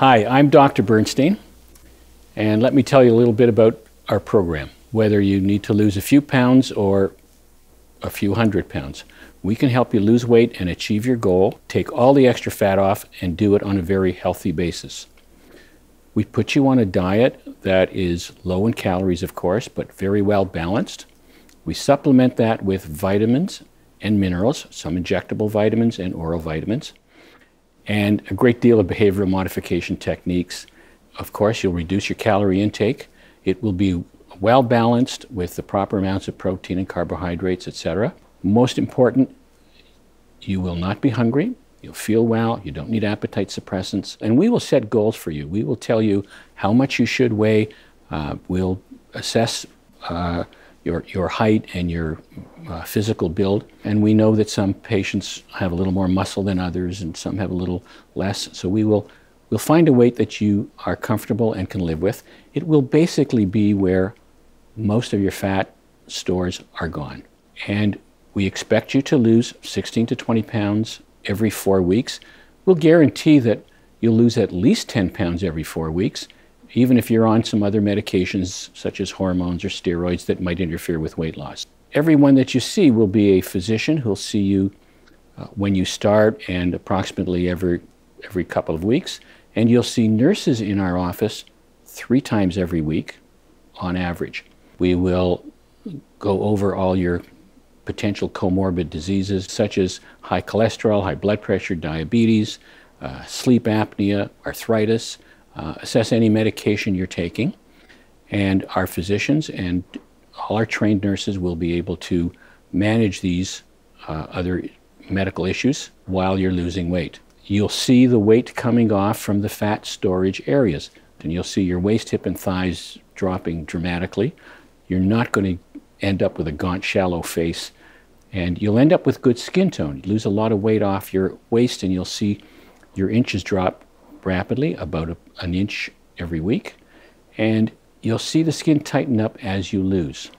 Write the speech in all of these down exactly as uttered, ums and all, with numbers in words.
Hi, I'm Doctor Bernstein, and let me tell you a little bit about our program. Whether you need to lose a few pounds or a few hundred pounds, we can help you lose weight and achieve your goal, take all the extra fat off, and do it on a very healthy basis. We put you on a diet that is low in calories, of course, but very well balanced. We supplement that with vitamins and minerals, some injectable vitamins and oral vitamins, and a great deal of behavioral modification techniques. Of course, you'll reduce your calorie intake. It will be well balanced with the proper amounts of protein and carbohydrates, et cetera. Most important, you will not be hungry. You'll feel well. You don't need appetite suppressants. And we will set goals for you. We will tell you how much you should weigh. Uh, we'll assess uh, your, your height and your Uh, physical build, and we know that some patients have a little more muscle than others and some have a little less, so we will we'll find a weight that you are comfortable and can live with. It will basically be where most of your fat stores are gone, and we expect you to lose sixteen to twenty pounds every four weeks. We'll guarantee that you'll lose at least ten pounds every four weeks, even if you're on some other medications such as hormones or steroids that might interfere with weight loss. Everyone that you see will be a physician who'll see you uh, when you start and approximately every, every couple of weeks. And you'll see nurses in our office three times every week on average. We will go over all your potential comorbid diseases such as high cholesterol, high blood pressure, diabetes, uh, sleep apnea, arthritis, uh, assess any medication you're taking. And our physicians and all our trained nurses will be able to manage these uh, other medical issues while you're losing weight. You'll see the weight coming off from the fat storage areas, and you'll see your waist, hip, and thighs dropping dramatically. You're not going to end up with a gaunt, shallow face, and you'll end up with good skin tone. You lose a lot of weight off your waist, and you'll see your inches drop rapidly, about a, an inch every week, and you'll see the skin tighten up as you lose.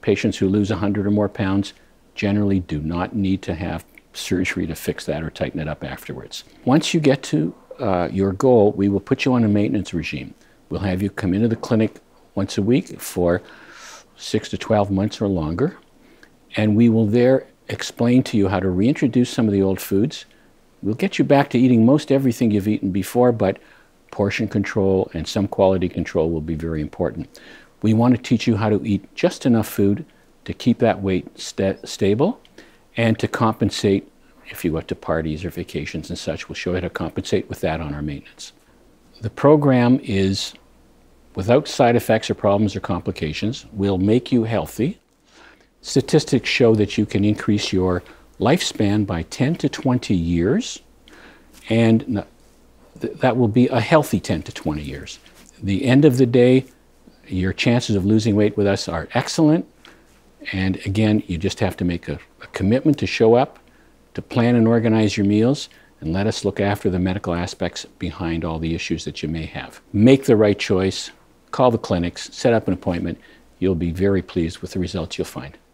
Patients who lose one hundred or more pounds generally do not need to have surgery to fix that or tighten it up afterwards. Once you get to uh, your goal, we will put you on a maintenance regime. We'll have you come into the clinic once a week for six to twelve months or longer, and we will there explain to you how to reintroduce some of the old foods. We'll get you back to eating most everything you've eaten before, but portion control and some quality control will be very important. We want to teach you how to eat just enough food to keep that weight st stable and to compensate if you go to parties or vacations and such. We'll show you how to compensate with that on our maintenance. The program is without side effects or problems or complications. We'll make you healthy. Statistics show that you can increase your lifespan by ten to twenty years, and that will be a healthy ten to twenty years. At the end of the day, your chances of losing weight with us are excellent. And again, you just have to make a, a commitment to show up, to plan and organize your meals, and let us look after the medical aspects behind all the issues that you may have. Make the right choice, call the clinics, set up an appointment. You'll be very pleased with the results you'll find.